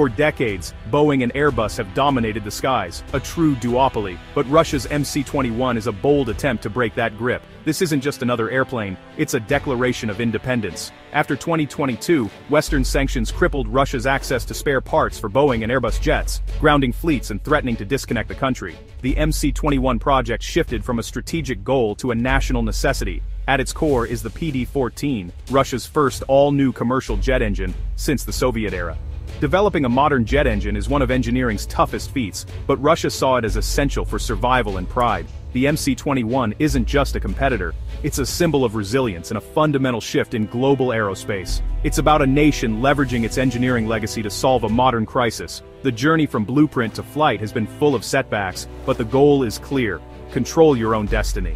For decades, Boeing and Airbus have dominated the skies, a true duopoly, but Russia's MC-21 is a bold attempt to break that grip. This isn't just another airplane, it's a declaration of independence. After 2022, Western sanctions crippled Russia's access to spare parts for Boeing and Airbus jets, grounding fleets and threatening to disconnect the country. The MC-21 project shifted from a strategic goal to a national necessity. At its core is the PD-14, Russia's first all-new commercial jet engine since the Soviet era. Developing a modern jet engine is one of engineering's toughest feats, but Russia saw it as essential for survival and pride. The MC-21 isn't just a competitor, it's a symbol of resilience and a fundamental shift in global aerospace. It's about a nation leveraging its engineering legacy to solve a modern crisis. The journey from blueprint to flight has been full of setbacks, but the goal is clear: control your own destiny.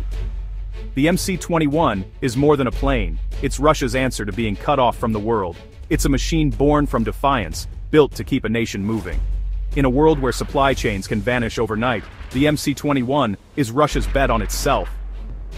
The MC-21 is more than a plane, it's Russia's answer to being cut off from the world. It's a machine born from defiance, built to keep a nation moving. In a world where supply chains can vanish overnight, the MC-21 is Russia's bet on itself.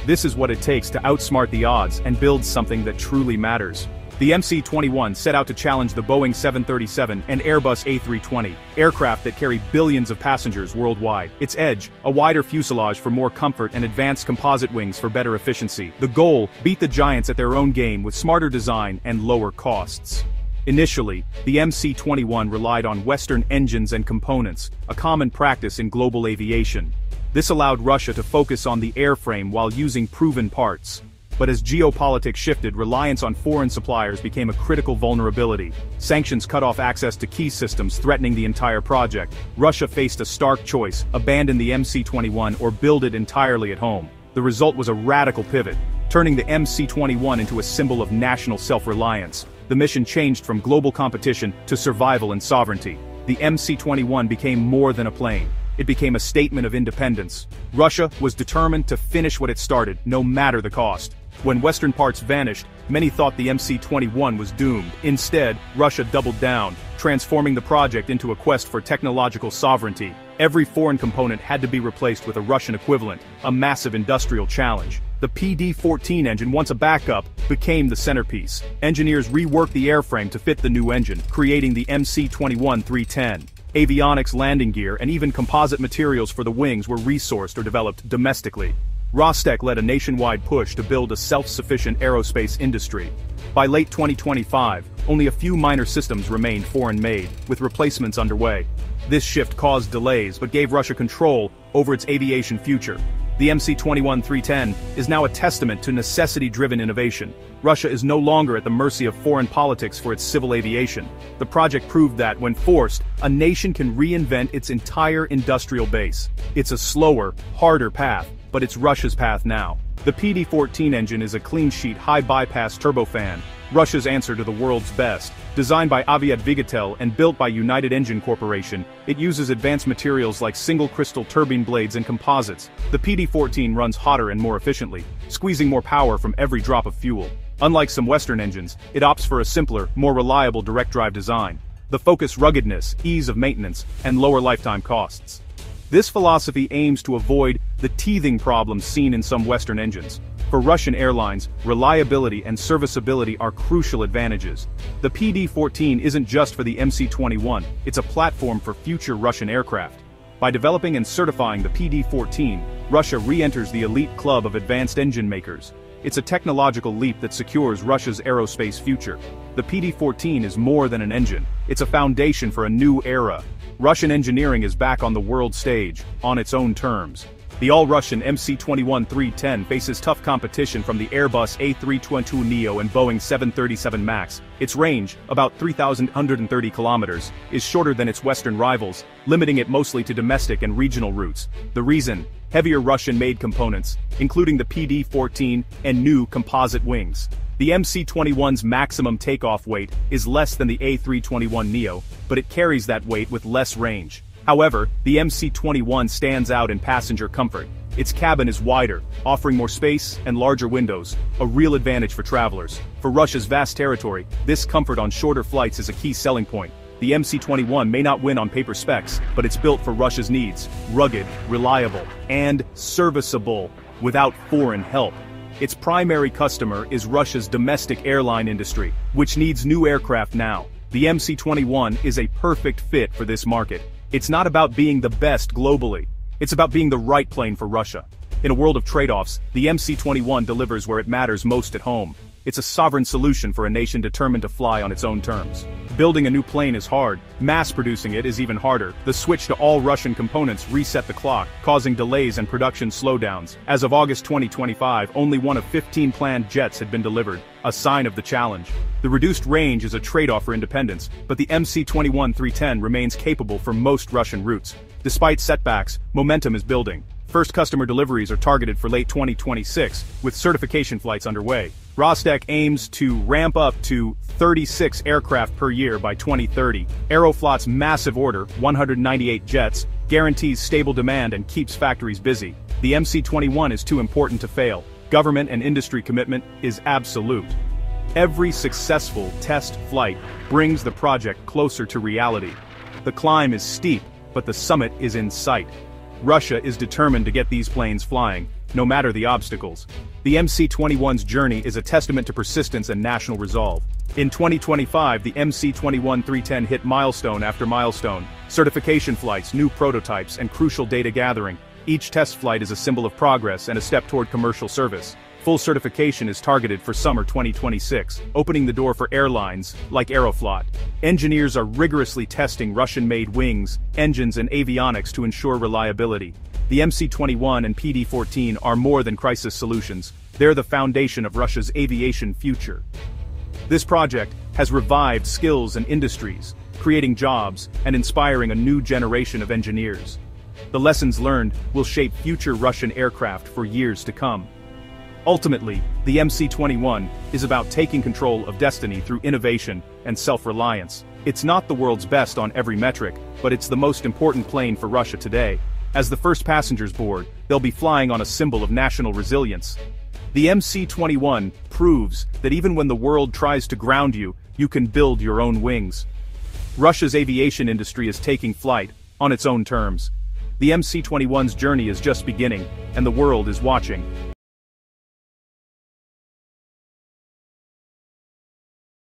This is what it takes to outsmart the odds and build something that truly matters. The MC-21 set out to challenge the Boeing 737 and Airbus A320, aircraft that carry billions of passengers worldwide. Its edge, a wider fuselage for more comfort and advanced composite wings for better efficiency. The goal, beat the giants at their own game with smarter design and lower costs. Initially, the MC-21 relied on Western engines and components, a common practice in global aviation. This allowed Russia to focus on the airframe while using proven parts. But as geopolitics shifted, reliance on foreign suppliers became a critical vulnerability. Sanctions cut off access to key systems, threatening the entire project. Russia faced a stark choice: abandon the MC-21 or build it entirely at home. The result was a radical pivot, turning the MC-21 into a symbol of national self-reliance. The mission changed from global competition to survival and sovereignty. The MC-21 became more than a plane. It became a statement of independence. Russia was determined to finish what it started, no matter the cost. When Western parts vanished, many thought the MC-21 was doomed. Instead, Russia doubled down, transforming the project into a quest for technological sovereignty. Every foreign component had to be replaced with a Russian equivalent, a massive industrial challenge. The PD-14 engine, once a backup, became the centerpiece. Engineers reworked the airframe to fit the new engine, creating the MC-21-310. Avionics, landing gear, and even composite materials for the wings were resourced or developed domestically. Rostec led a nationwide push to build a self-sufficient aerospace industry. By late 2025, only a few minor systems remained foreign-made, with replacements underway. This shift caused delays but gave Russia control over its aviation future. The MC-21-310 is now a testament to necessity-driven innovation. Russia is no longer at the mercy of foreign politics for its civil aviation. The project proved that, when forced, a nation can reinvent its entire industrial base. It's a slower, harder path, but it's Russia's path now. The PD-14 engine is a clean-sheet high-bypass turbofan, Russia's answer to the world's best. Designed by Aviadvigatel and built by United Engine Corporation, it uses advanced materials like single-crystal turbine blades and composites. The PD-14 runs hotter and more efficiently, squeezing more power from every drop of fuel. Unlike some Western engines, it opts for a simpler, more reliable direct-drive design. The focus: ruggedness, ease of maintenance, and lower lifetime costs. This philosophy aims to avoid the teething problems seen in some Western engines. For Russian airlines, reliability and serviceability are crucial advantages. The PD-14 isn't just for the MC-21, it's a platform for future Russian aircraft. By developing and certifying the PD-14, Russia re-enters the elite club of advanced engine makers. It's a technological leap that secures Russia's aerospace future. The PD-14 is more than an engine, it's a foundation for a new era. Russian engineering is back on the world stage, on its own terms. The all-Russian MC-21-310 faces tough competition from the Airbus A322neo and Boeing 737 max. Its range, about 3,130 kilometers, is shorter than its Western rivals, limiting it mostly to domestic and regional routes. The reason? Heavier Russian-made components, including the PD-14 and new composite wings. The MC-21's maximum takeoff weight is less than the A321neo, but it carries that weight with less range. However, the MC-21 stands out in passenger comfort. Its cabin is wider, offering more space and larger windows, a real advantage for travelers. For Russia's vast territory, this comfort on shorter flights is a key selling point. The MC-21 may not win on paper specs, but it's built for Russia's needs: rugged, reliable, and serviceable, without foreign help. Its primary customer is Russia's domestic airline industry, which needs new aircraft now. The MC-21 is a perfect fit for this market. It's not about being the best globally. It's about being the right plane for Russia. In a world of trade-offs, the MC-21 delivers where it matters most at home. It's a sovereign solution for a nation determined to fly on its own terms. Building a new plane is hard, mass-producing it is even harder. The switch to all Russian components reset the clock, causing delays and production slowdowns. As of August 2025, only one of 15 planned jets had been delivered, a sign of the challenge. The reduced range is a trade-off for independence, but the MC-21-310 remains capable for most Russian routes. Despite setbacks, momentum is building. First customer deliveries are targeted for late 2026, with certification flights underway. Rostec aims to ramp up to 36 aircraft per year by 2030. Aeroflot's massive order, 198 jets, guarantees stable demand and keeps factories busy. The MC-21 is too important to fail. Government and industry commitment is absolute. Every successful test flight brings the project closer to reality. The climb is steep, but the summit is in sight. Russia is determined to get these planes flying, no matter the obstacles. The MC-21's journey is a testament to persistence and national resolve. In 2025, the MC-21-310 hit milestone after milestone, certification flights, new prototypes, and crucial data gathering. Each test flight is a symbol of progress and a step toward commercial service. Full certification is targeted for summer 2026, opening the door for airlines like Aeroflot. Engineers are rigorously testing Russian-made wings, engines, and avionics to ensure reliability. The MC-21 and PD-14 are more than crisis solutions. They're the foundation of Russia's aviation future. This project has revived skills and industries, creating jobs and inspiring a new generation of engineers. The lessons learned will shape future Russian aircraft for years to come. Ultimately, the MC-21 is about taking control of destiny through innovation and self-reliance. It's not the world's best on every metric, but it's the most important plane for Russia today. As the first passengers board, they'll be flying on a symbol of national resilience. The MC-21 proves that even when the world tries to ground you, you can build your own wings. Russia's aviation industry is taking flight, on its own terms. The MC-21's journey is just beginning, and the world is watching.